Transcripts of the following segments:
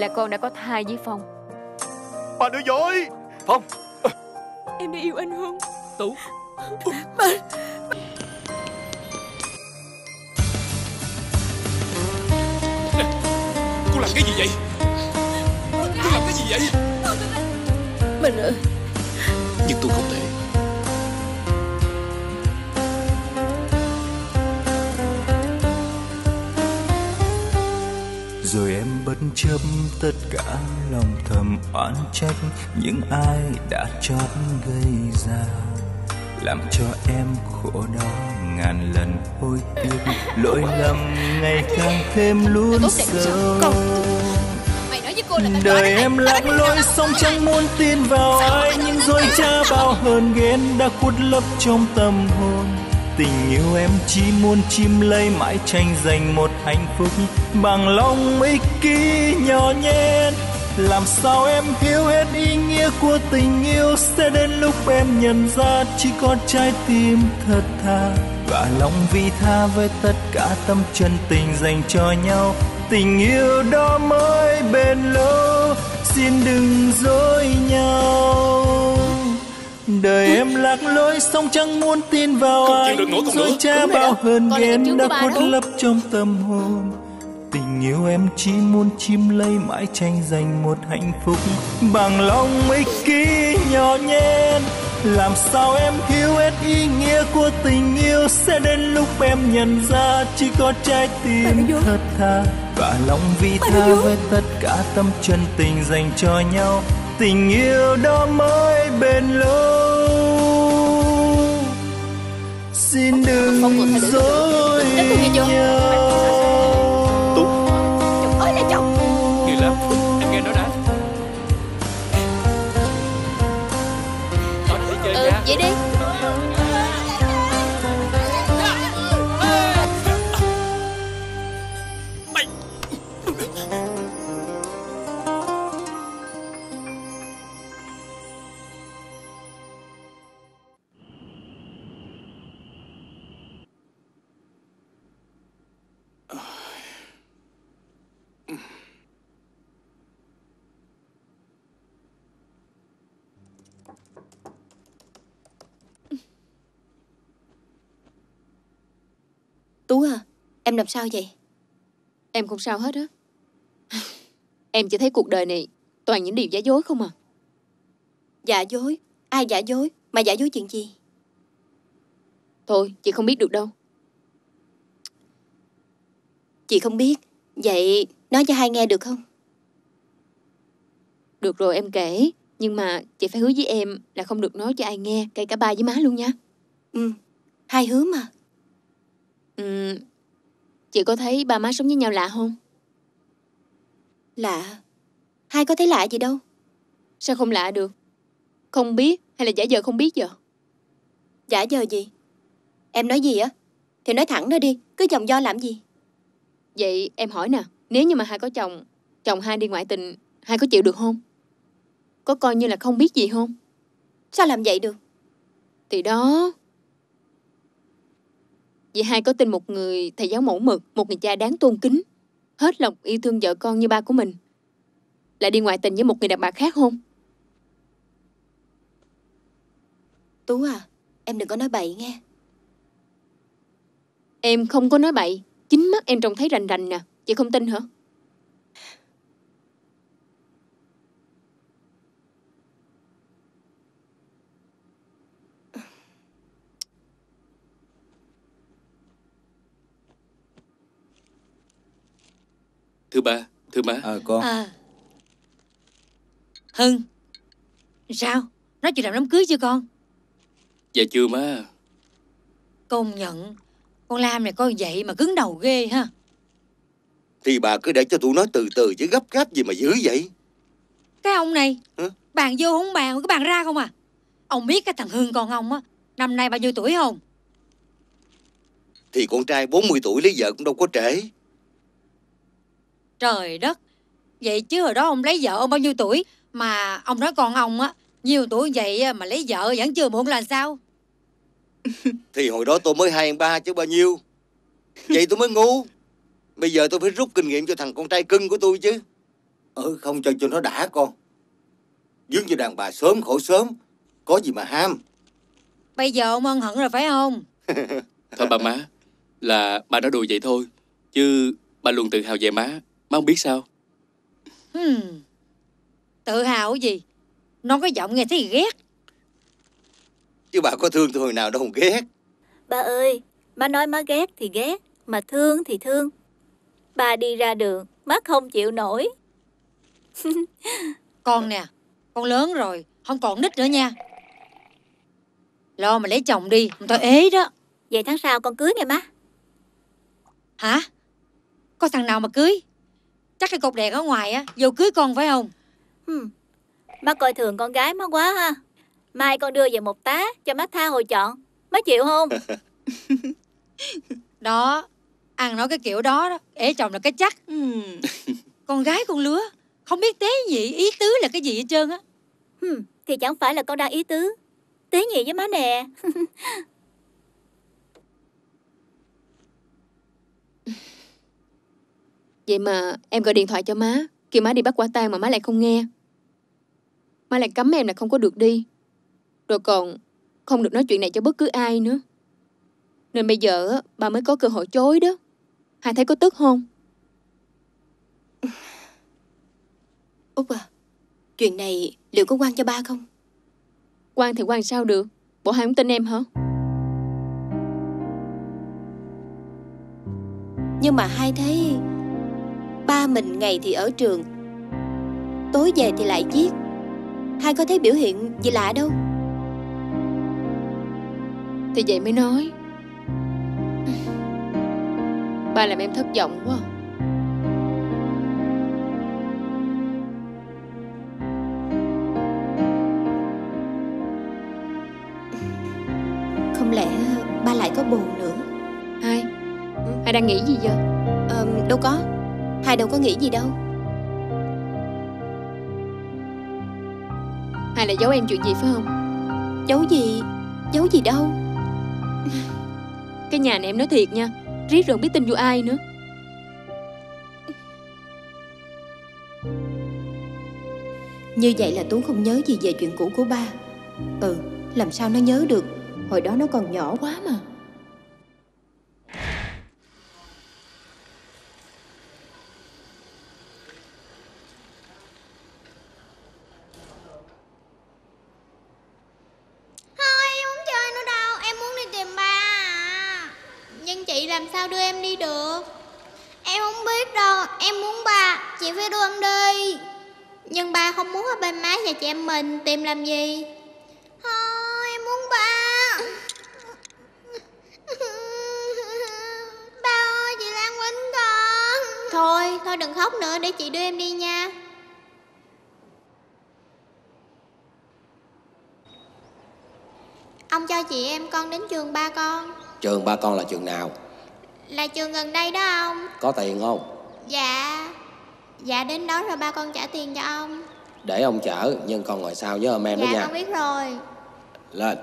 là con đã có thai với Phong. Bà nói dối. Phong, em đã yêu anh Hưng. Tú, bà... Cô làm cái gì vậy? Cô làm cái gì vậy? Mình ơi. Nhưng tôi không thể. Rồi em bất chấp tất cả, lòng thầm oán trách những ai đã chót gây ra, làm cho em khổ đau ngàn lần hối tiếc, lỗi lầm ngày càng thêm luôn sâu. Đời em lạc lối xong chẳng muốn tin vào ai, nhưng rồi cha bao hờn ghen đã khuất lấp trong tâm hồn. Tình yêu em chỉ muốn chim lấy mãi tranh giành một hạnh phúc bằng lòng ích kỷ nhỏ nhen. Làm sao em hiểu hết ý nghĩa của tình yêu, sẽ đến lúc em nhận ra chỉ có trái tim thật thà và lòng vị tha với tất cả tâm chân tình dành cho nhau. Tình yêu đó mới bền lâu, xin đừng dối nhau. Đời em lạc lối xong chẳng muốn tin vào ai, rồi cha bao hờn ghen đã khuất lấp trong tâm hồn. Tình yêu em chỉ muốn chim lấy mãi tranh giành một hạnh phúc bằng lòng ích kỷ nhỏ nhen. Làm sao em hiểu hết ý nghĩa của tình yêu, sẽ đến lúc em nhận ra chỉ có trái tim thật thà và lòng vị tha với tất cả tâm chân tình dành cho nhau. Tình yêu đó mới bền lâu, xin đừng dối nhau. Tú ơi là chồng. Nghe lắm, em nghe nói đã. Ừ, vậy đi. Tú à, em làm sao vậy? Em không sao hết á. Em chỉ thấy cuộc đời này toàn những điều giả dối không à. Giả dối? Ai giả dối? Mà giả dối chuyện gì? Thôi, chị không biết được đâu. Chị không biết, vậy nói cho hai nghe được không? Được rồi em kể, nhưng mà chị phải hứa với em là không được nói cho ai nghe, kể cả ba với má luôn nha. Ừ, hai hứa mà. Ừ, chị có thấy ba má sống với nhau lạ không? Lạ? Hai có thấy lạ gì đâu. Sao không lạ được? Không biết hay là giả vờ không biết giờ? Giả vờ gì? Em nói gì á? Thì nói thẳng ra đi, cứ vòng vo làm gì? Vậy em hỏi nè, nếu như mà hai có chồng, chồng hai đi ngoại tình, hai có chịu được không? Có coi như là không biết gì không? Sao làm vậy được? Thì đó. Vì hai có tin một người thầy giáo mẫu mực, một người cha đáng tôn kính, hết lòng yêu thương vợ con như ba của mình, lại đi ngoại tình với một người đàn bà khác không? Tú à, em đừng có nói bậy nghe. Em không có nói bậy, chính mắt em trông thấy rành rành nè, chị không tin hả? Thưa ba, thưa má. Con. Hưng, sao? Nói chuyện làm đám cưới chưa con? Dạ chưa má. Công nhận, con Lam này coi vậy mà cứng đầu ghê ha. Thì bà cứ để cho tụi nó từ từ chứ gấp gì mà dữ vậy? Cái ông này, hả? Bàn vô không bàn, cái bàn ra không à? Ông biết cái thằng Hưng con ông á, năm nay bao nhiêu tuổi không? Thì con trai 40 tuổi lấy vợ cũng đâu có trễ. Trời đất, vậy chứ hồi đó ông lấy vợ ông bao nhiêu tuổi mà ông nói con ông á, nhiều tuổi vậy mà lấy vợ vẫn chưa muộn là sao? Thì hồi đó tôi mới 23 chứ bao nhiêu. Vậy tôi mới ngu. Bây giờ tôi phải rút kinh nghiệm cho thằng con trai cưng của tôi chứ. không chơi cho nó đã con. Dướng như đàn bà sớm khổ sớm, có gì mà ham. Bây giờ ông ân hận rồi phải không? Thôi bà má, là bà nói đùa vậy thôi, chứ bà luôn tự hào về má không biết sao. Tự hào gì? Nó cái giọng nghe thấy ghét. Chứ bà có thương tôi hồi nào đâu ghét. Bà ơi, má nói má ghét thì ghét, mà thương thì thương. Bà đi ra đường, má không chịu nổi. Con nè, con lớn rồi, không còn nít nữa nha. Lo mà lấy chồng đi, mà tôi ế đó. Vậy tháng sau con cưới nghe má. Hả? Có thằng nào mà cưới? Chắc cái cột đèn ở ngoài á, vô cưới con phải không? Má coi thường con gái má quá ha. Mai con đưa về một tá cho má tha hồi chọn. Má chịu không? Đó, ăn nói cái kiểu đó đó, ế chồng là cái chắc. Con gái con lứa, không biết tế nhị ý tứ là cái gì hết trơn á. Thì chẳng phải là con đang ý tứ tế nhị với má nè. Vậy mà em gọi điện thoại cho má, kêu má đi bắt quả tang mà má lại không nghe. Má lại cấm em là không có được đi, rồi còn không được nói chuyện này cho bất cứ ai nữa. Nên bây giờ bà mới có cơ hội chối đó. Hai thấy có tức không? Út à, chuyện này liệu có quan cho ba không? Quan thì quan sao được? Bộ hai không tin em hả? Nhưng mà hai thấy ba mình ngày thì ở trường, tối về thì lại giết. Hai có thấy biểu hiện gì lạ đâu. Thì vậy mới nói. Ba làm em thất vọng quá. Không lẽ ba lại có buồn nữa? Hai, hai đang nghĩ gì vậy? Đâu có. Hai đâu có nghĩ gì đâu. Hai lại giấu em chuyện gì phải không? Giấu gì? Giấu gì đâu. Cái nhà này em nói thiệt nha, riết rồi biết tin vô ai nữa. Như vậy là Tú không nhớ gì về chuyện cũ của ba. Ừ, làm sao nó nhớ được? Hồi đó nó còn nhỏ quá mà. Tìm làm gì? Thôi em muốn ba. Ba ơi, chị Lan quýnh con. Thôi đừng khóc nữa, để chị đưa em đi nha. Ông cho chị em con đến trường ba con. Trường ba con là trường nào? Là trường gần đây đó ông. Có tiền không? Dạ. Dạ đến đó rồi ba con trả tiền cho ông. Để ông chở, nhưng con ngồi sau với ông em đó nha. Dạ con biết rồi. Lên.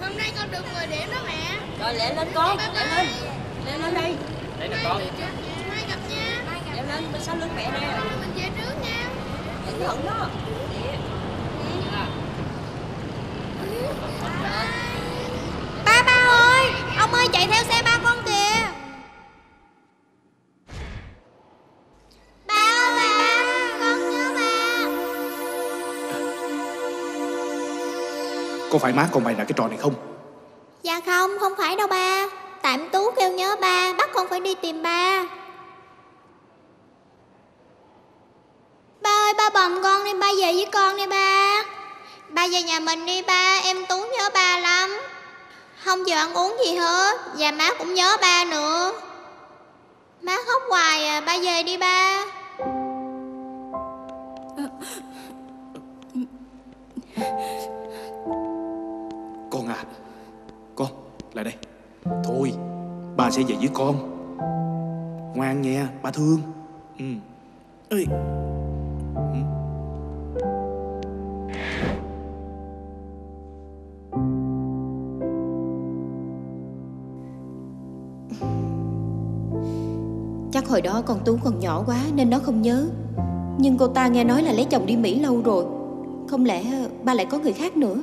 Hôm nay con được 10 điểm đó mẹ. Rồi lẹ lên con, lẹ lên đây. Đây nè con. Mai gặp nha. Lẹ lên, mình sau lưng mẹ đây. Mình về trước nha. Cẩn thận đó. Ba, ba ơi, ông ơi chạy theo xe ba con kìa. Ba ơi, ba, con nhớ ba. Có phải má con mày là cái trò này không? Dạ không phải đâu ba. Tạm Tú kêu nhớ ba, bắt con phải đi tìm ba. Ba ơi, ba bồng con đi, ba về với con đi ba. Ba về nhà mình đi ba, em Tú nhớ ba lắm. Không giờ ăn uống gì hết, và má cũng nhớ ba nữa. Má khóc hoài à, ba về đi ba. Con à, con, lại đây. Thôi, ba sẽ về với con. Ngoan nha, ba thương. Chắc hồi đó con Tú còn nhỏ quá nên nó không nhớ. Nhưng cô ta nghe nói là lấy chồng đi Mỹ lâu rồi. Không lẽ ba lại có người khác nữa?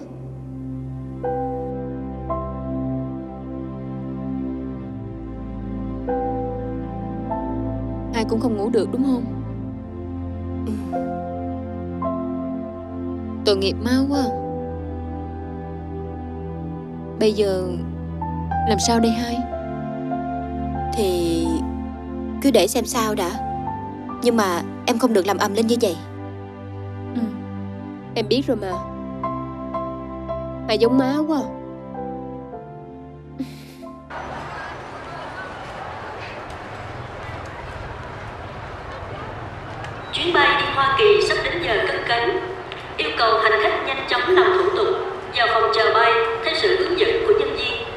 Ai cũng không ngủ được đúng không? Tội nghiệp mau quá. Bây giờ làm sao đây hai? Thì cứ để xem sao đã. Nhưng mà em không được làm ầm lên như vậy. Em biết rồi mà. Mày giống má quá. Chuyến bay đi Hoa Kỳ sắp đến giờ cất cánh. Yêu cầu hành khách nhanh chóng làm thủ tục vào phòng chờ bay theo sự hướng dẫn của nhân viên.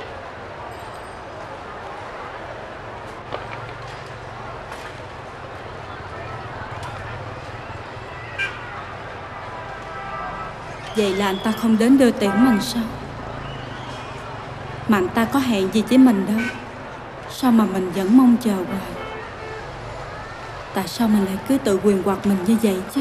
Vậy là anh ta không đến đưa tiễn mình sao? Mà anh ta có hẹn gì với mình đâu. Sao mà mình vẫn mong chờ hoài? Tại sao mình lại cứ tự quyền hoặc mình như vậy chứ?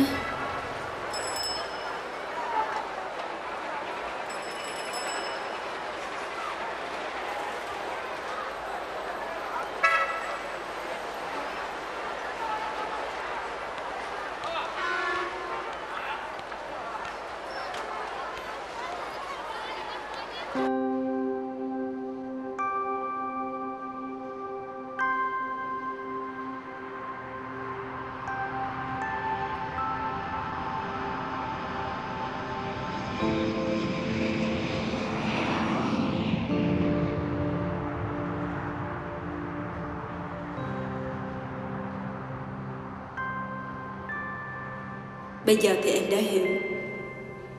Bây giờ thì em đã hiểu.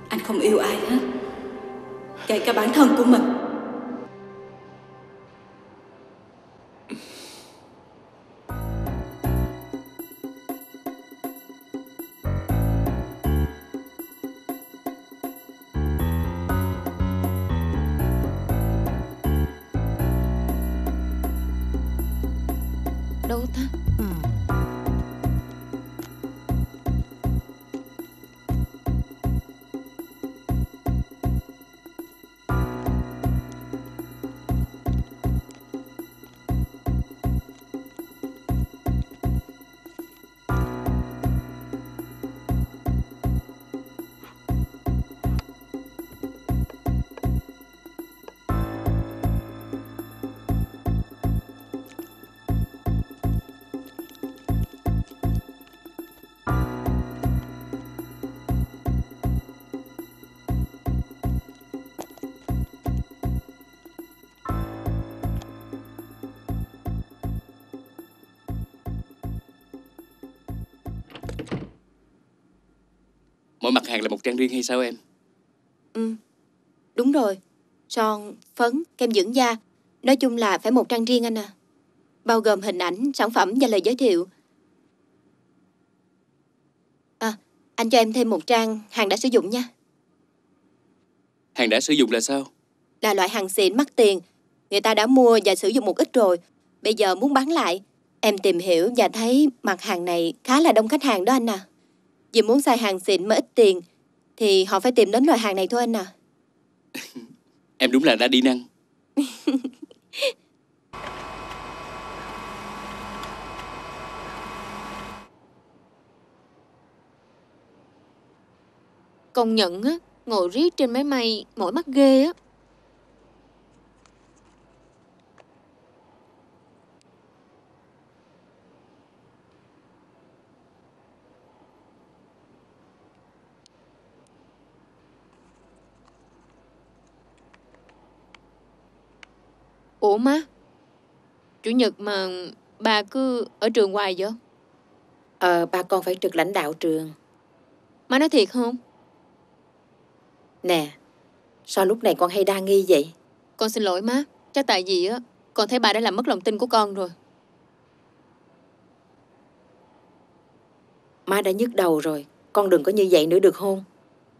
Anh không yêu ai hết, kể cả bản thân của mình. Đâu ta? Mỗi mặt hàng là một trang riêng hay sao em? Đúng rồi. Son, phấn, kem dưỡng da. Nói chung là phải một trang riêng anh à. Bao gồm hình ảnh, sản phẩm và lời giới thiệu. À, anh cho em thêm một trang hàng đã sử dụng nha. Hàng đã sử dụng là sao? Là loại hàng xịn mắc tiền. Người ta đã mua và sử dụng một ít rồi. Bây giờ muốn bán lại. Em tìm hiểu và thấy mặt hàng này khá là đông khách hàng đó anh à. Vì muốn xài hàng xịn mà ít tiền thì họ phải tìm đến loại hàng này thôi anh à. Em đúng là đã đi năng. Công nhận á, ngồi riết trên máy bay mỏi mắt ghê á. Ủa má, chủ nhật mà bà cứ ở trường hoài vậy? Bà con phải trực lãnh đạo trường. Má nói thiệt không? Nè, sao lúc này con hay đa nghi vậy? Con xin lỗi má, chắc tại vì á, con thấy bà đã làm mất lòng tin của con rồi. Má đã nhức đầu rồi, con đừng có như vậy nữa được không?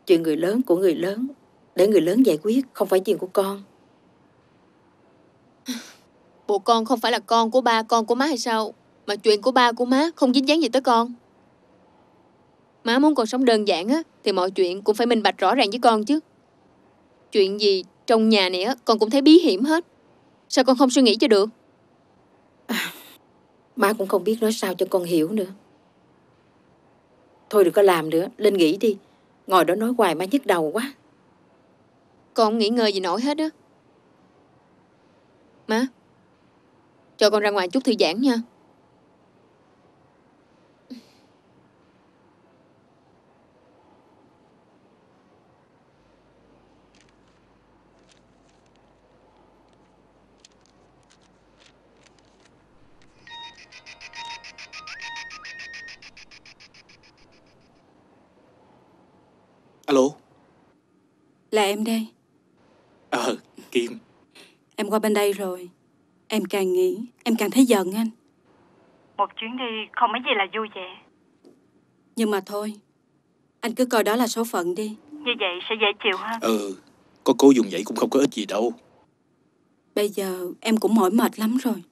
Chuyện người lớn của người lớn, để người lớn giải quyết, không phải chuyện của con. Bộ con không phải là con của ba, con của má hay sao? Mà chuyện của ba, của má không dính dáng gì tới con. Má muốn con sống đơn giản á, thì mọi chuyện cũng phải minh bạch rõ ràng với con chứ. Chuyện gì trong nhà này á, con cũng thấy bí hiểm hết. Sao con không suy nghĩ cho được? Má cũng không biết nói sao cho con hiểu nữa. Thôi đừng có làm nữa, lên nghỉ đi. Ngồi đó nói hoài má nhức đầu quá. Con không nghỉ ngơi gì nổi hết á. Má, cho con ra ngoài chút thư giãn nha. Alo. Là em đây. Kim. Em qua bên đây rồi. Em càng nghĩ, em càng thấy giận anh. Một chuyến đi không mấy gì là vui vẻ. Nhưng mà thôi, anh cứ coi đó là số phận đi. Như vậy sẽ dễ chịu hơn. Có cố dùng vậy cũng không có ích gì đâu. Bây giờ em cũng mỏi mệt lắm rồi.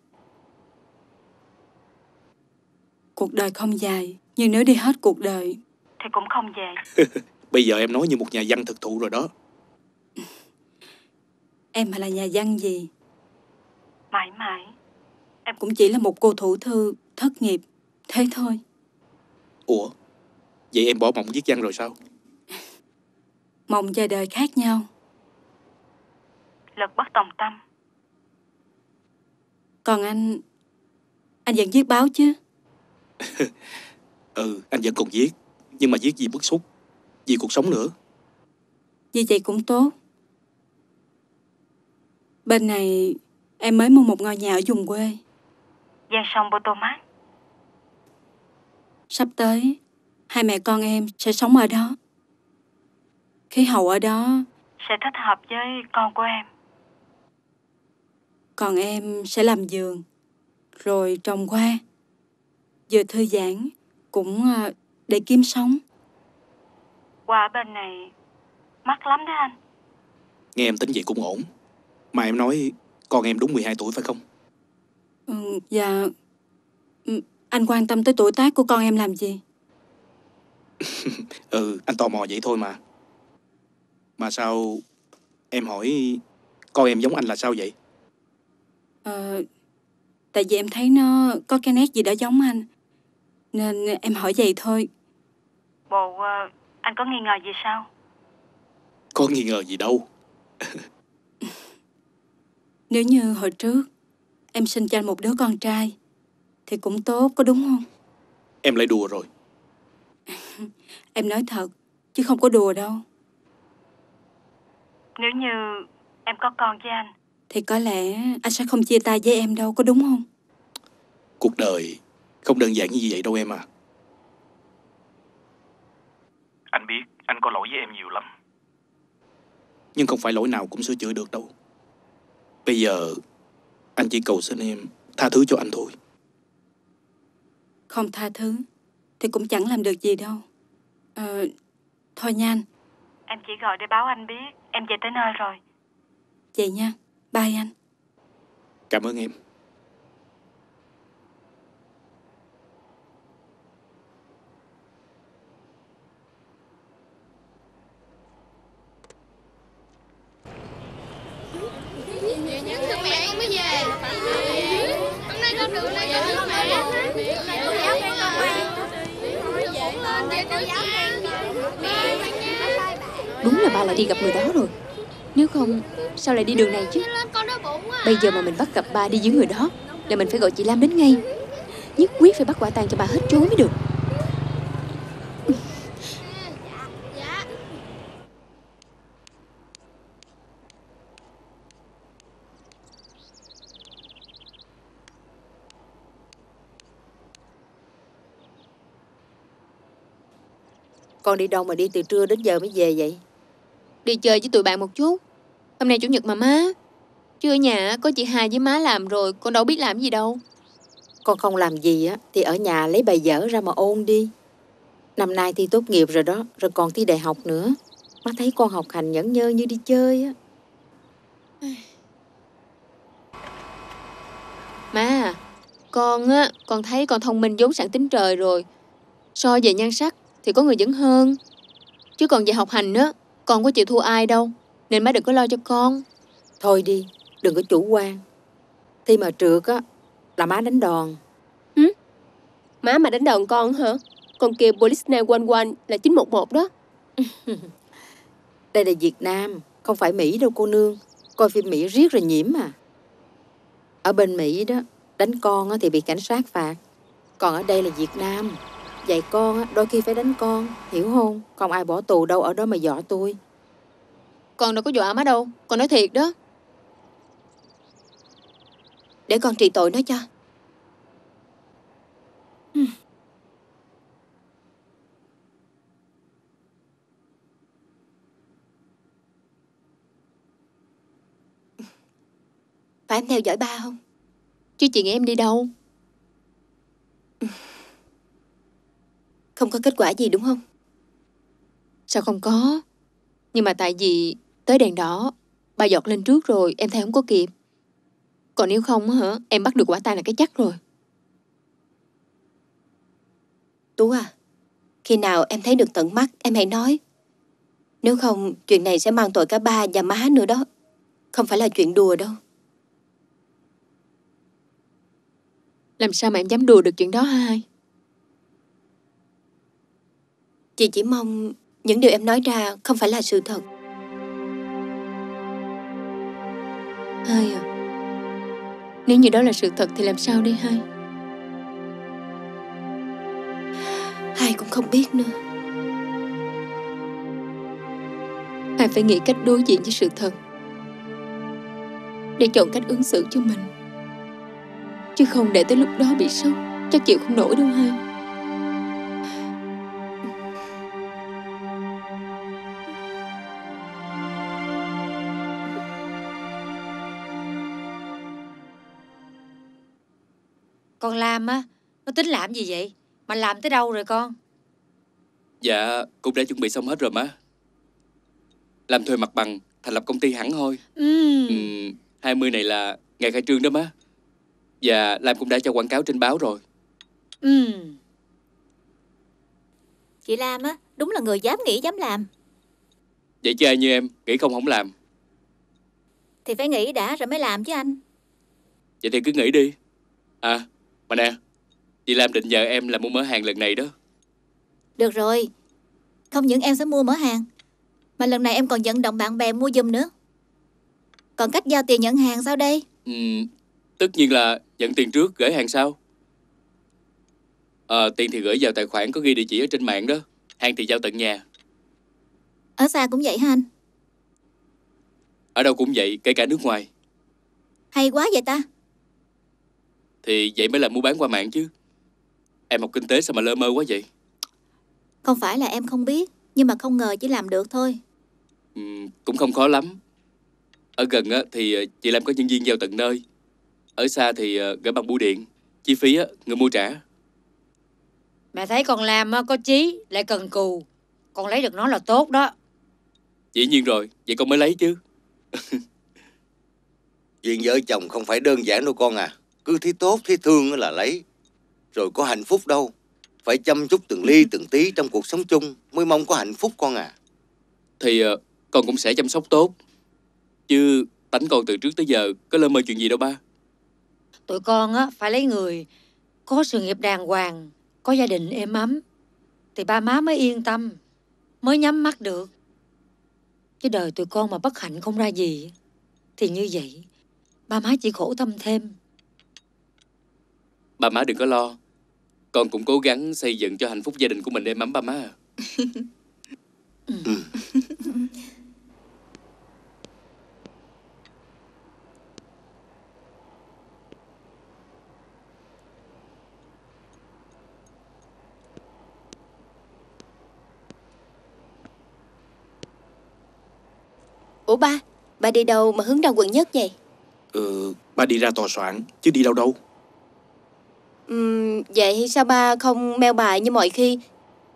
Cuộc đời không dài, nhưng nếu đi hết cuộc đời thì cũng không về. Bây giờ em nói như một nhà văn thực thụ rồi đó. Em mà là nhà văn gì? Mãi mãi em cũng chỉ là một cô thủ thư thất nghiệp, thế thôi. Ủa? Vậy em bỏ mộng viết văn rồi sao? Mộng và đời khác nhau. Lực bất tòng tâm. Còn anh vẫn viết báo chứ? Anh vẫn còn viết. Nhưng mà viết vì bức xúc, vì cuộc sống nữa. Như vậy cũng tốt. Bên này em mới mua một ngôi nhà ở vùng quê ven sông Potomac. Sắp tới hai mẹ con em sẽ sống ở đó. Khí hậu ở đó sẽ thích hợp với con của em. Còn em sẽ làm vườn, rồi trồng hoa, vừa thư giãn cũng để kiếm sống. Qua bên này mắc lắm đó anh. Nghe em tính vậy cũng ổn. Mà em nói con em đúng 12 tuổi phải không? Dạ. Anh quan tâm tới tuổi tác của con em làm gì? Anh tò mò vậy thôi mà. Mà sao em hỏi con em giống anh là sao vậy? Tại vì em thấy nó có cái nét gì đó giống anh, nên em hỏi vậy thôi. Bộ anh có nghi ngờ gì sao? Có nghi ngờ gì đâu. Nếu như hồi trước em sinh cho anh một đứa con trai thì cũng tốt, có đúng không? Em lại đùa rồi. Em nói thật chứ không có đùa đâu. Nếu như em có con với anh thì có lẽ anh sẽ không chia tay với em đâu, có đúng không? Cuộc đời không đơn giản như vậy đâu em à. Anh biết anh có lỗi với em nhiều lắm. Nhưng không phải lỗi nào cũng sửa chữa được đâu. Bây giờ anh chỉ cầu xin em tha thứ cho anh thôi. Không tha thứ thì cũng chẳng làm được gì đâu. Thôi nha anh. Em chỉ gọi để báo anh biết em về tới nơi rồi. Vậy nha, bye anh. Cảm ơn em. Đúng là ba lại đi gặp người đó rồi. Nếu không sao lại đi đường này chứ? Bây giờ mà mình bắt gặp ba đi với người đó là mình phải gọi chị Lam đến ngay. Nhất quyết phải bắt quả tang cho bà hết trốn mới được. Con đi đâu mà đi từ trưa đến giờ mới về vậy? Đi chơi với tụi bạn một chút. Hôm nay chủ nhật mà má. Chứ ở nhà có chị Hai với má làm rồi, con đâu biết làm gì đâu. Con không làm gì á thì ở nhà lấy bài vở ra mà ôn đi. Năm nay thi tốt nghiệp rồi đó, rồi còn thi đại học nữa. Má thấy con học hành nhẫn nhơ như đi chơi á. Má, con á, con thấy con thông minh vốn sẵn tính trời rồi. So về nhan sắc thì có người vẫn hơn. Chứ còn về học hành á, con có chịu thua ai đâu. Nên má đừng có lo cho con. Thôi đi, đừng có chủ quan. Thi mà trượt á, là má đánh đòn. Ừ? Má mà đánh đòn con hả? Con kia Police 911 là 911 đó. Đây là Việt Nam, không phải Mỹ đâu cô nương. Coi phim Mỹ riết rồi nhiễm mà. Ở bên Mỹ đó, đánh con thì bị cảnh sát phạt. Còn ở đây là Việt Nam, dạy con đôi khi phải đánh con, hiểu không? Không ai bỏ tù đâu ở đó mà dọa tôi. Con đâu có dọa má đâu, con nói thiệt đó. Để con trị tội nó cho. Phải em theo dõi ba không? Chứ chị nghĩ em đi đâu? Không có kết quả gì đúng không? Sao không có? Nhưng mà tại vì tới đèn đỏ, ba giọt lên trước rồi, em theo không có kịp. Còn nếu không hả, em bắt được quả tang là cái chắc rồi. Tú à, khi nào em thấy được tận mắt, em hãy nói. Nếu không, chuyện này sẽ mang tội cả ba và má nữa đó. Không phải là chuyện đùa đâu. Làm sao mà em dám đùa được chuyện đó hả hai? Chị chỉ mong những điều em nói ra không phải là sự thật. Hai à, nếu như đó là sự thật thì làm sao đi hai? Hai cũng không biết nữa. Hai phải nghĩ cách đối diện với sự thật để chọn cách ứng xử cho mình. Chứ không để tới lúc đó bị sốc, chắc chịu không nổi đâu hai. Con Lam á, nó tính làm gì vậy? Mà làm tới đâu rồi con? Dạ, cũng đã chuẩn bị xong hết rồi má. Làm thuê mặt bằng, thành lập công ty hẳn thôi. 20 này là ngày khai trương đó má. Và Lam cũng đã cho quảng cáo trên báo rồi. Chị Lam á, đúng là người dám nghĩ dám làm. Vậy chứ ai như em, nghĩ không không làm. Thì phải nghĩ đã rồi mới làm chứ anh. Vậy thì cứ nghĩ đi. À, mà nè, chị Lam định nhờ em là mua mở hàng lần này đó. Được rồi, không những em sẽ mua mở hàng, mà lần này em còn vận động bạn bè mua giùm nữa. Còn cách giao tiền nhận hàng sao đây? Tất nhiên là nhận tiền trước, gửi hàng sau. Tiền thì gửi vào tài khoản có ghi địa chỉ ở trên mạng đó. Hàng thì giao tận nhà. Ở xa cũng vậy hả anh? Ở đâu cũng vậy, kể cả nước ngoài. Hay quá vậy ta. Thì vậy mới là mua bán qua mạng chứ. Em học kinh tế sao mà lơ mơ quá vậy? Không phải là em không biết, nhưng mà không ngờ chỉ làm được thôi. Cũng không khó lắm. Ở gần thì chị Lam có nhân viên giao tận nơi. Ở xa thì gửi bằng bưu điện. Chi phí người mua trả. Mẹ thấy con Lam có chí, lại cần cù. Con lấy được nó là tốt đó. Dĩ nhiên rồi, vậy con mới lấy chứ. Chuyện vợ chồng không phải đơn giản đâu con à. Cứ thấy tốt, thấy thương là lấy. Rồi có hạnh phúc đâu. Phải chăm chút từng ly từng tí trong cuộc sống chung mới mong có hạnh phúc con à. Thì con cũng sẽ chăm sóc tốt. Chứ tánh con từ trước tới giờ có lơ mơ chuyện gì đâu ba. Tụi con phải lấy người có sự nghiệp đàng hoàng, có gia đình êm ấm, thì ba má mới yên tâm, mới nhắm mắt được. Chứ đời tụi con mà bất hạnh không ra gì thì như vậy, ba má chỉ khổ tâm thêm. Ba má đừng có lo, con cũng cố gắng xây dựng cho hạnh phúc gia đình của mình êm ấm ba má à. Ủa ba đi đâu mà hướng ra quận nhất vậy? Ba đi ra tòa soạn, chứ đi đâu đâu. Vậy sao ba không meo bài như mọi khi,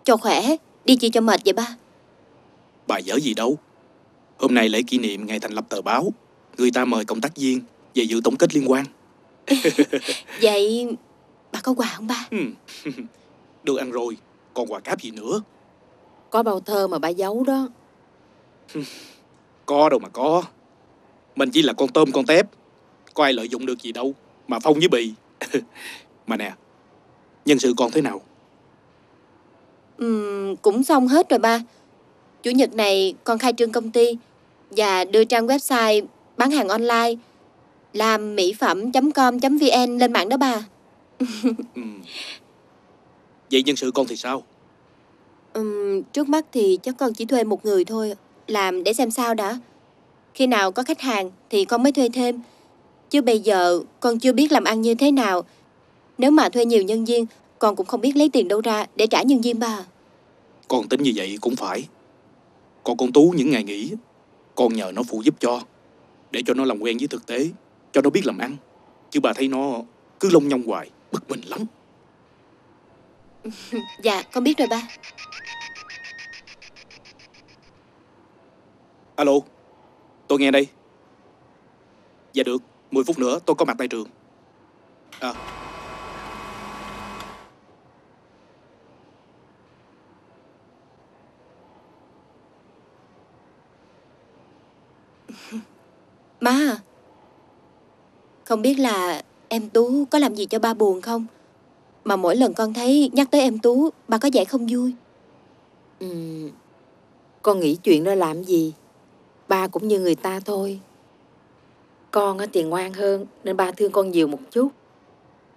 cho khỏe, đi chi cho mệt vậy ba? Bà dở gì đâu. Hôm nay lễ kỷ niệm ngày thành lập tờ báo, người ta mời cộng tác viên về dự tổng kết liên quan. Vậy bà có quà không ba? Được ăn rồi, còn quà cáp gì nữa. Có bao thơ mà bà giấu đó. Có đâu mà có. Mình chỉ là con tôm con tép, có ai lợi dụng được gì đâu mà Phong với Bì. Mà nè, nhân sự còn thế nào? Cũng xong hết rồi ba. Chủ nhật này con khai trương công ty và đưa trang website bán hàng online Lam Mỹ Phẩm.com.vn lên mạng đó ba. Vậy nhân sự con thì sao? Trước mắt thì chắc con chỉ thuê một người thôi, làm để xem sao đã. Khi nào có khách hàng thì con mới thuê thêm, chứ bây giờ con chưa biết làm ăn như thế nào. Nếu mà thuê nhiều nhân viên, con cũng không biết lấy tiền đâu ra để trả nhân viên ba. Con tính như vậy cũng phải. Còn con Tú những ngày nghỉ, con nhờ nó phụ giúp cho, để cho nó làm quen với thực tế, cho nó biết làm ăn. Chứ bà thấy nó cứ lông nhông hoài, bực mình lắm. Dạ, con biết rồi ba. Alo, tôi nghe đây. Dạ được, 10 phút nữa tôi có mặt tại trường. Má, không biết là em Tú có làm gì cho ba buồn không? Mà mỗi lần con thấy nhắc tới em Tú, ba có vẻ không vui. Con nghĩ chuyện đó làm gì? Ba cũng như người ta thôi. Con thì ngoan hơn nên ba thương con nhiều một chút.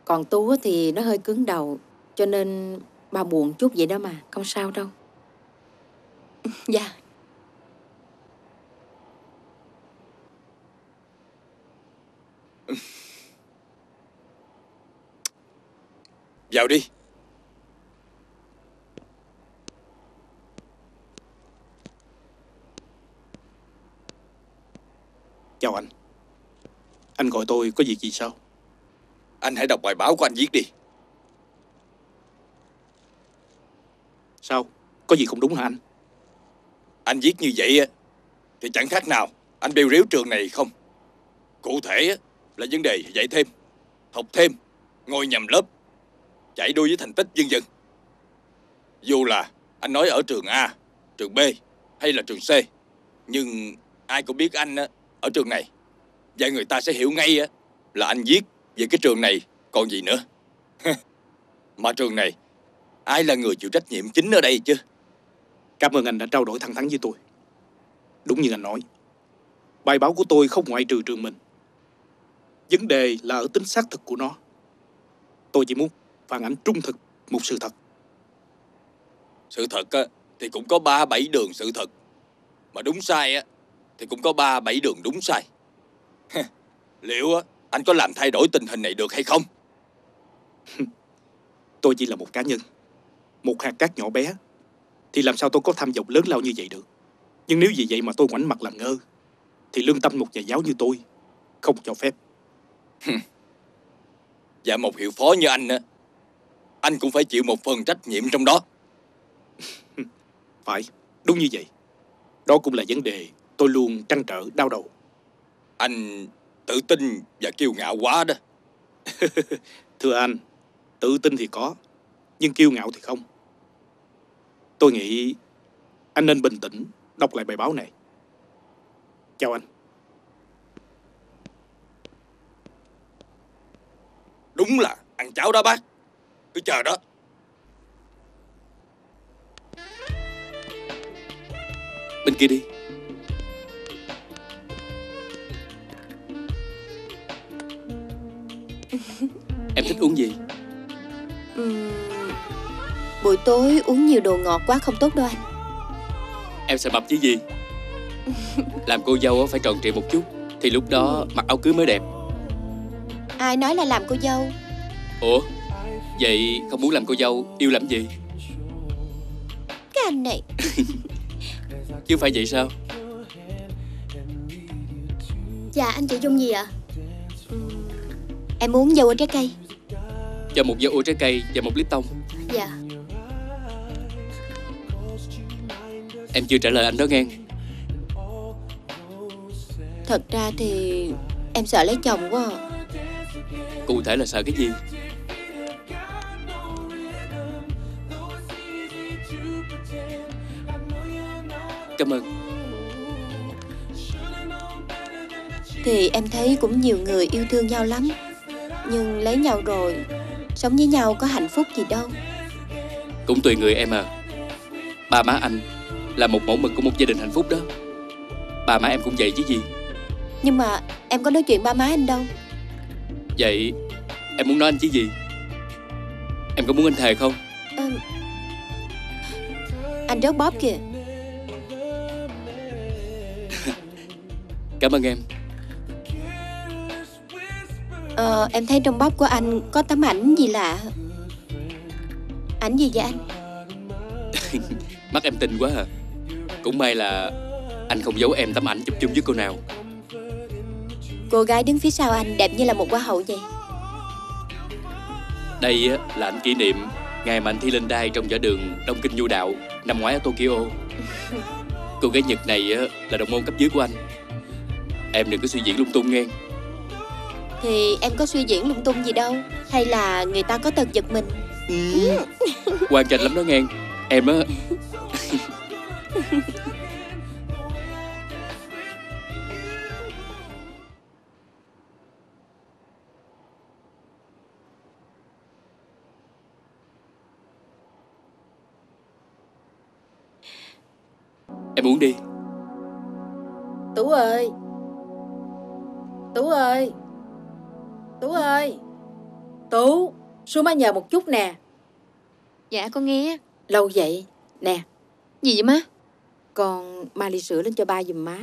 Còn Tú thì nó hơi cứng đầu, cho nên ba buồn chút vậy đó mà, không sao đâu. Dạ. Vào đi. Chào anh. Anh gọi tôi có việc gì sao? Anh hãy đọc bài báo của anh viết đi. Sao? Có gì không đúng hả anh? Anh viết như vậy thì chẳng khác nào anh bêu rếu trường này không? Cụ thể là vấn đề dạy thêm, học thêm, ngồi nhầm lớp, chạy đua với thành tích vân vân. Dù là anh nói ở trường A, trường B hay là trường C, nhưng ai cũng biết anh ở trường này. Vậy người ta sẽ hiểu ngay là anh viết về cái trường này còn gì nữa. Mà trường này, ai là người chịu trách nhiệm chính ở đây chứ? Cảm ơn anh đã trao đổi thẳng thắn với tôi. Đúng như anh nói, bài báo của tôi không ngoại trừ trường mình. Vấn đề là ở tính xác thực của nó. Tôi chỉ muốn phản ảnh trung thực một sự thật. Sự thật thì cũng có 37 đường sự thật, mà đúng sai thì cũng có 37 đường đúng sai. Liệu anh có làm thay đổi tình hình này được hay không? Tôi chỉ là một cá nhân, một hạt cát nhỏ bé, thì làm sao tôi có tham vọng lớn lao như vậy được. Nhưng nếu vì vậy mà tôi ngoảnh mặt làm ngơ, thì lương tâm một nhà giáo như tôi không cho phép. Và một hiệu phó như anh cũng phải chịu một phần trách nhiệm trong đó. Phải, đúng như vậy. Đó cũng là vấn đề tôi luôn trăn trở, đau đầu. Anh tự tin và kiêu ngạo quá đó. Thưa anh, tự tin thì có, nhưng kiêu ngạo thì không. Tôi nghĩ anh nên bình tĩnh đọc lại bài báo này. Chào anh. Đúng là ăn cháo đó bác. Cứ chờ đó. Bên kia đi. Em thích uống gì? Buổi tối uống nhiều đồ ngọt quá không tốt đâu anh. Em sợ mập chứ gì. Làm cô dâu phải tròn trịa một chút, thì lúc đó mặc áo cưới mới đẹp. Ai nói là làm cô dâu? Ủa? Vậy không muốn làm cô dâu, yêu làm gì? Cái anh này. Chứ phải vậy sao? Dạ anh chị dùng gì ạ? Em muốn dầu ô trái cây. Cho một dầu ô trái cây và một lít tông. Dạ. Em chưa trả lời anh đó nghe. Thật ra thì em sợ lấy chồng quá. Cụ thể là sợ cái gì? Cảm ơn. Thì em thấy cũng nhiều người yêu thương nhau lắm, nhưng lấy nhau rồi sống với nhau có hạnh phúc gì đâu. Cũng tùy người em à. Ba má anh là một mẫu mực của một gia đình hạnh phúc đó. Ba má em cũng vậy chứ gì. Nhưng mà em có nói chuyện ba má anh đâu. Vậy em muốn nói anh chứ gì. Em có muốn anh thề không? Anh rớt bóp kìa. Cảm ơn em. Em thấy trong bóp của anh có tấm ảnh gì lạ. Ảnh gì vậy anh? Mắt em tinh quá à. Cũng may là anh không giấu em tấm ảnh chụp chung với cô nào. Cô gái đứng phía sau anh đẹp như là một hoa hậu vậy. Đây là ảnh kỷ niệm ngày mà anh thi lên đài trong vở đường Đông Kinh Vũ Đạo năm ngoái ở Tokyo. Cô gái Nhật này là đồng môn cấp dưới của anh. Em đừng có suy diễn lung tung nghe. Thì em có suy diễn lung tung gì đâu. Hay là người ta có tật giật mình. Quan trọng lắm đó nghe. Em á. Em uống đi. Tú ơi, Tú ơi, Tú ơi, Tú xuống má nhờ một chút nè. Dạ con nghe. Lâu vậy nè. Gì vậy má? Con má ly sữa lên cho ba giùm má.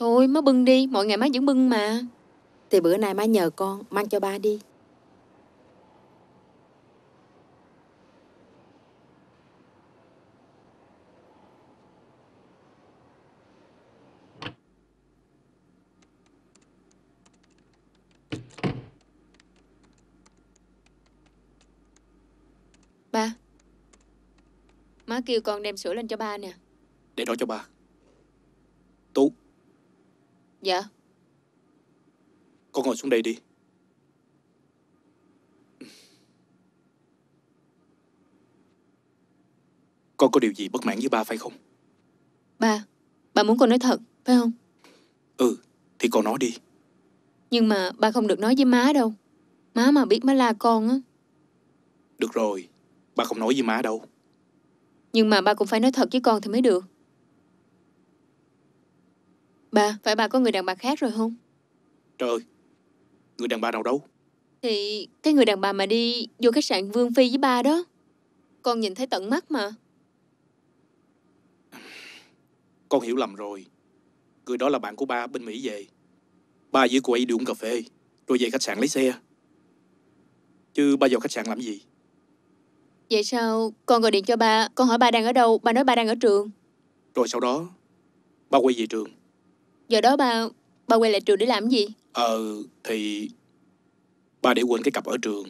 Thôi má bưng đi, mọi ngày má vẫn bưng mà. Thì bữa nay má nhờ con mang cho ba đi. Ba, má kêu con đem sữa lên cho ba nè. Để đó cho ba. Tú. Dạ. Con ngồi xuống đây đi. Con có điều gì bất mãn với ba phải không? Ba muốn con nói thật, phải không? Ừ, thì con nói đi. Nhưng mà ba không được nói với má đâu. Má mà biết má la con á. Được rồi, ba không nói với má đâu. Nhưng mà ba cũng phải nói thật với con thì mới được. Ba, phải ba có người đàn bà khác rồi không? Trời ơi, người đàn bà nào đâu? Thì cái người đàn bà mà đi vô khách sạn Vương Phi với ba đó. Con nhìn thấy tận mắt mà. Con hiểu lầm rồi. Người đó là bạn của ba bên Mỹ về. Ba với cô ấy đi uống cà phê, rồi về khách sạn lấy xe. Chứ ba vào khách sạn làm gì? Vậy sao con gọi điện cho ba, con hỏi ba đang ở đâu, ba nói ba đang ở trường. Rồi sau đó, ba quay về trường. Giờ đó ba quay lại trường để làm gì? Thì ba để quên cái cặp ở trường.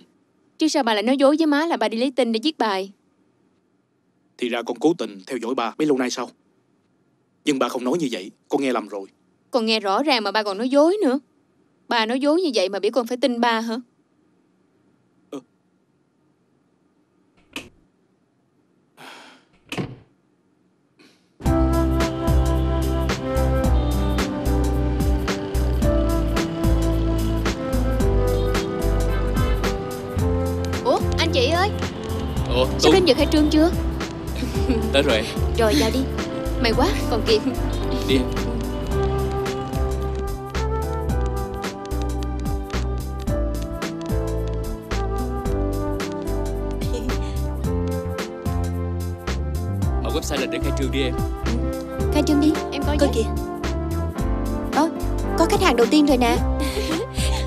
Chứ sao bà lại nói dối với má là ba đi lấy tin để viết bài? Thì ra con cố tình theo dõi ba mấy lâu nay sao? Nhưng ba không nói như vậy, con nghe lầm rồi. Con nghe rõ ràng mà ba còn nói dối nữa. Ba nói dối như vậy mà biết con phải tin ba hả? Chị ơi. Ủa, sắp đến giờ khai trương chưa? Tới rồi. Rồi vào đi. Mày quá, còn kịp. Đi. Mở website lên để khai trương đi em. Khai trương đi. Em coi kìa. Có khách hàng đầu tiên rồi nè.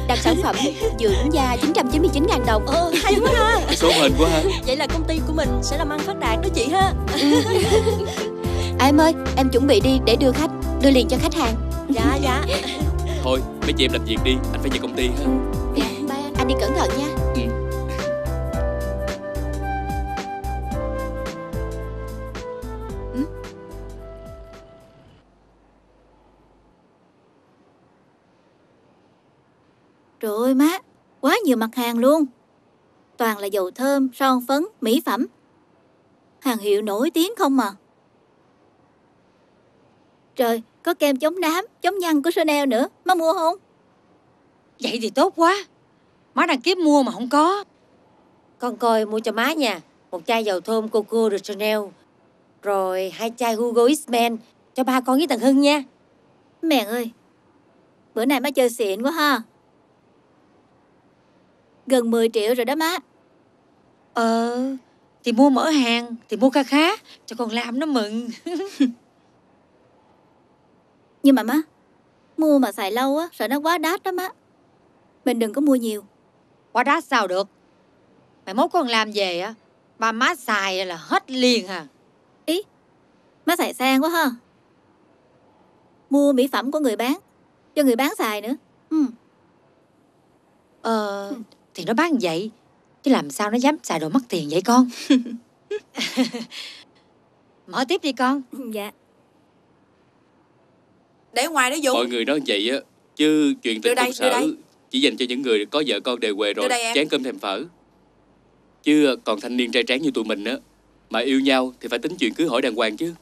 Đặt sản phẩm dưỡng da 999.000 đồng. Hay quá ha. Số hình quá ha. Vậy là công ty của mình sẽ làm ăn phát đạt đó chị ha. Em ơi, em chuẩn bị đi để đưa liền cho khách hàng. Dạ dạ. Thôi, mấy chị em làm việc đi, anh phải về công ty ha. Dạ, bye anh. Anh đi cẩn thận nha. Trời ơi má, quá nhiều mặt hàng luôn. Toàn là dầu thơm, son phấn, mỹ phẩm. Hàng hiệu nổi tiếng không mà. Trời, có kem chống đám, chống nhăn của Chanel nữa. Má mua không? Vậy thì tốt quá. Má đang kiếm mua mà không có. Con coi mua cho má nha. Một chai dầu thơm Coco de Chanel. Rồi hai chai Hugo X-Men cho ba con với thằng Hưng nha. Mẹ ơi, bữa nay má chơi xịn quá ha. Gần 10 triệu rồi đó má. Thì mua mở hàng, thì mua kha khá cho con Lam nó mừng. Nhưng mà má, mua mà xài lâu á, sợ nó quá đát đó má. Mình đừng có mua nhiều. Quá đát sao được. Mày mốt con Lam về á, ba má xài là hết liền à. Ý, má xài sang quá ha. Mua mỹ phẩm của người bán, cho người bán xài nữa. Thì nó bán vậy, chứ làm sao nó dám xài đồ mất tiền vậy con. Mở tiếp đi con. Dạ. Để ngoài đó dùng. Mọi người nói vậy á, chứ chuyện tình công sở chỉ dành cho những người có vợ con đề quê rồi chén cơm thèm phở. Chứ còn thanh niên trai tráng như tụi mình á, mà yêu nhau thì phải tính chuyện cưới hỏi đàng hoàng chứ.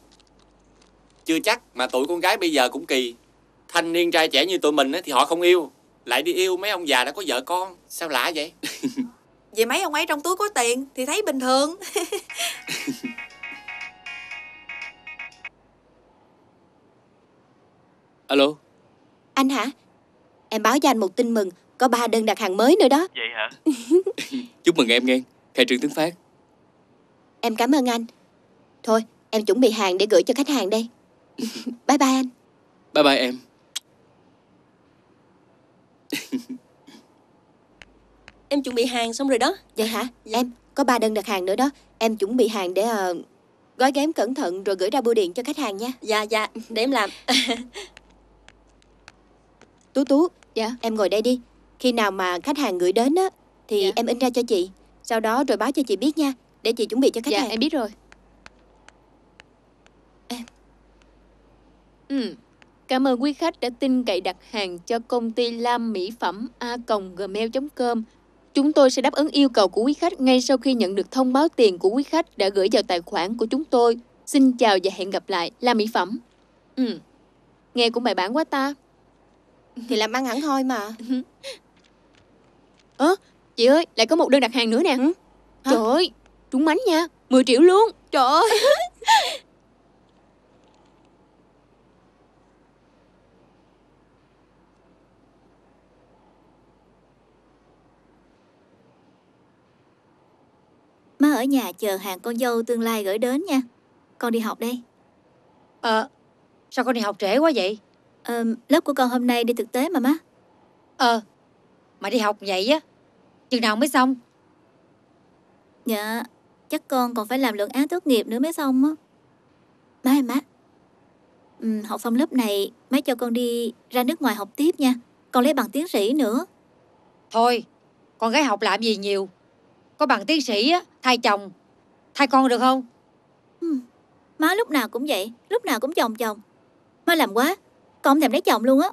Chưa chắc, mà tụi con gái bây giờ cũng kỳ. Thanh niên trai trẻ như tụi mình á thì họ không yêu, lại đi yêu mấy ông già đã có vợ con. Sao lạ vậy? Vì mấy ông ấy trong túi có tiền thì thấy bình thường. Alo. Anh hả? Em báo cho anh một tin mừng. Có 3 đơn đặt hàng mới nữa đó. Vậy hả? Chúc mừng em nghe. Khai trương tiếng Pháp. Em cảm ơn anh. Thôi em chuẩn bị hàng để gửi cho khách hàng đây. Bye bye anh. Bye bye em. Em chuẩn bị hàng xong rồi đó. Vậy hả? Dạ. Em có 3 đơn đặt hàng nữa đó. Em chuẩn bị hàng để gói ghém cẩn thận rồi gửi ra bưu điện cho khách hàng nha. Dạ dạ, để em làm. Tú. Dạ. Em ngồi đây đi. Khi nào mà khách hàng gửi đến á thì em in ra cho chị. Sau đó rồi báo cho chị biết nha, để chị chuẩn bị cho khách hàng. Dạ em biết rồi. Em. Cảm ơn quý khách đã tin cậy đặt hàng cho công ty Lam Mỹ Phẩm a@gmail.com. Chúng tôi sẽ đáp ứng yêu cầu của quý khách ngay sau khi nhận được thông báo tiền của quý khách đã gửi vào tài khoản của chúng tôi. Xin chào và hẹn gặp lại. Lam Mỹ Phẩm. Nghe cũng bài bản quá ta. Thì làm ăn hẳn hoi mà. Chị ơi, lại có một đơn đặt hàng nữa nè. Trời ơi, trúng mánh nha. 10 triệu luôn. Trời ơi. Má ở nhà chờ hàng con dâu tương lai gửi đến nha. Con đi học đây. Sao con đi học trễ quá vậy? Lớp của con hôm nay đi thực tế mà má. Mà đi học vậy á, chừng nào mới xong? Dạ, chắc con còn phải làm luận án tốt nghiệp nữa mới xong á. Má ơi má, học xong lớp này, má cho con đi ra nước ngoài học tiếp nha. Con lấy bằng tiến sĩ nữa. Thôi, con gái học làm gì nhiều. Có bằng tiến sĩ á, thay chồng, thay con được không? Má lúc nào cũng vậy, lúc nào cũng chồng. Má làm quá, con không thèm lấy chồng luôn á.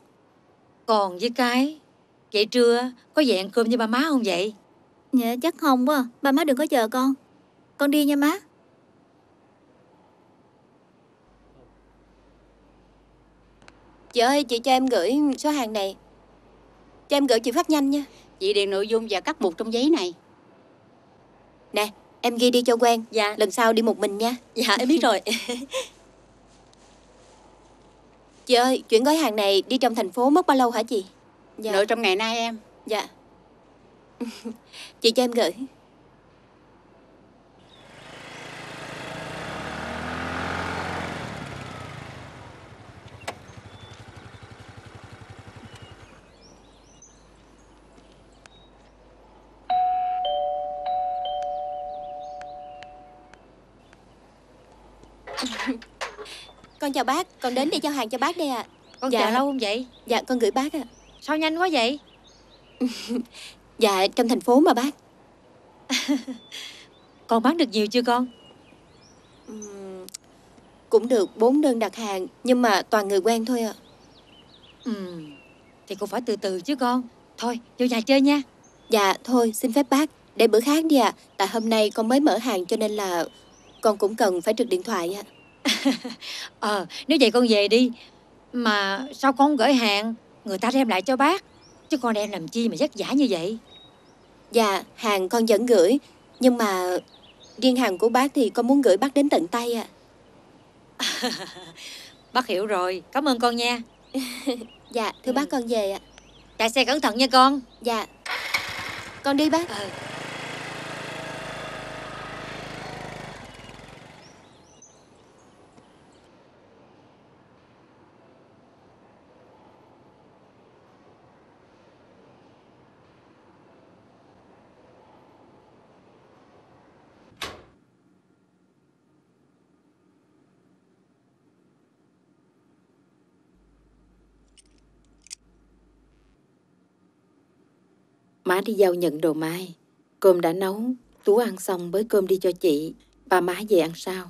Còn với cái, vậy trưa có dẹn cơm với ba má không vậy? Dạ chắc không quá, ba má đừng có chờ con. Con đi nha má. Chị ơi, chị cho em gửi số hàng này. Cho em gửi chị phát nhanh nha. Chị điền nội dung và các mục trong giấy này. Nè, em ghi đi cho quen. Dạ. Lần sau đi một mình nha. Dạ, em biết rồi. Chị ơi, chuyển gói hàng này đi trong thành phố mất bao lâu hả chị? Dạ. Nội trong ngày nay em. Dạ. Chị cho em gửi. Con chào bác, con đến để giao hàng cho bác đây ạ. Con chờ lâu không vậy? Dạ, con gửi bác ạ. Sao nhanh quá vậy? Dạ, trong thành phố mà bác. Con bán được nhiều chưa con? Cũng được 4 đơn đặt hàng, nhưng mà toàn người quen thôi ạ. Thì cũng phải từ từ chứ con. Thôi, vô nhà chơi nha. Dạ, thôi, xin phép bác. Để bữa khác đi ạ. Tại hôm nay con mới mở hàng cho nên là con cũng cần phải trực điện thoại ạ. Nếu vậy con về đi. Mà sao con gửi hàng, người ta đem lại cho bác. Chứ con đem làm chi mà vất vả như vậy? Dạ, hàng con vẫn gửi. Nhưng mà riêng hàng của bác thì con muốn gửi bác đến tận tay ạ. Bác hiểu rồi, cảm ơn con nha. Dạ, thưa bác con về ạ. Chạy xe cẩn thận nha con. Dạ. Con đi bác. Má đi giao nhận đồ mai. Cơm đã nấu, Tú ăn xong bới cơm đi cho chị. Ba má về ăn sao?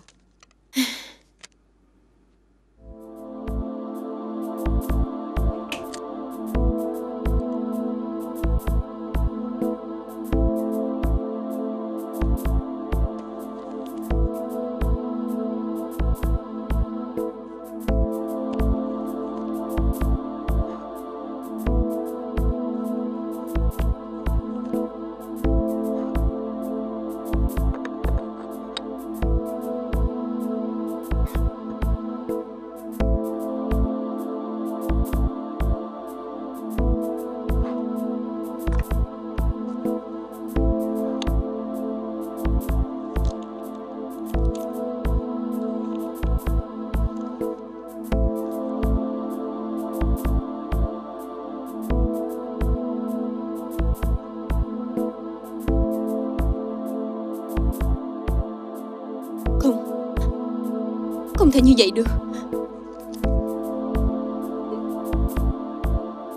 Không thể như vậy được.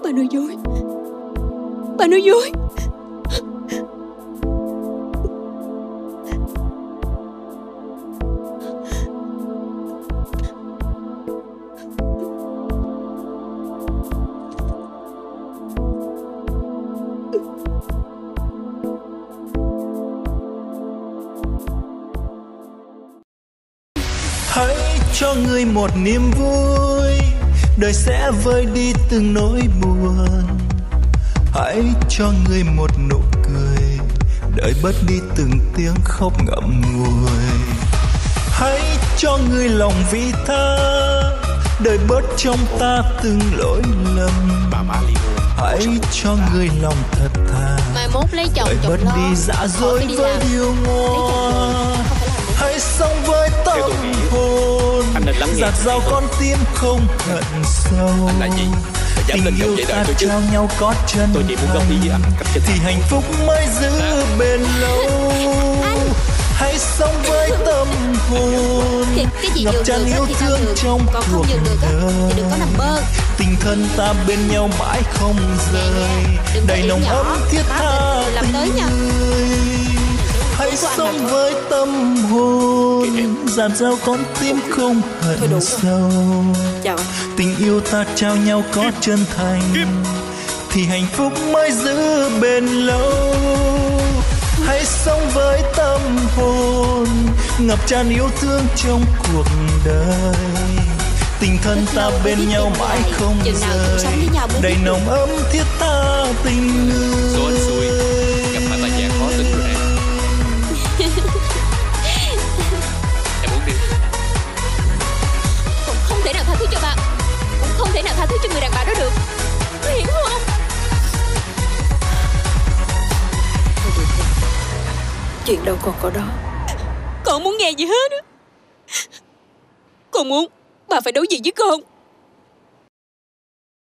Bà nói dối. Bà nói dối. Một niềm vui, đời sẽ vơi đi từng nỗi buồn. Hãy cho người một nụ cười, đời bớt đi từng tiếng khóc ngậm ngùi. Hãy cho người lòng vị tha, đời bớt trong ta từng lỗi lầm. Hãy cho người lòng thật thà, đời bớt đi dã dối với điều ngon. Hãy sống với tâm hồn, giặt rào con tim không hận sâu. Tình yêu ta trao nhau có chân thành, thì hạnh phúc mới giữ bền lâu. Hãy sống với tâm hồn, ngập tràn yêu thương trong cuộc đời. Tình thân ta bên nhau mãi không rời, đầy nồng ấm thiết tha tình người. Hãy sống với tâm hồn, dạt dao con tim không hận sâu. Tình yêu ta trao nhau có chân thành, thì hạnh phúc mới giữ bền lâu. Hãy sống với tâm hồn, ngập tràn yêu thương trong cuộc đời. Tình thân ta bên nhau mãi không rời, đầy nồng ấm thiết tha tình người. Không thể nào tha thứ cho người đàn bà đó được. Có hiểu không? Chuyện đâu còn có đó. Con muốn nghe gì hết á. Con muốn bà phải đối diện với con.